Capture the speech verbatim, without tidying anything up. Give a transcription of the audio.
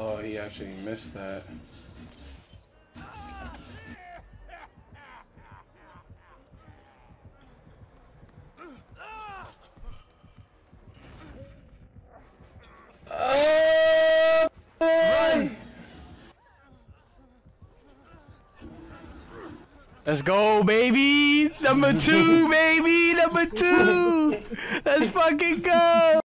Oh, he actually missed that. Let's go, baby! Number two, baby! Number two! Let's fucking go!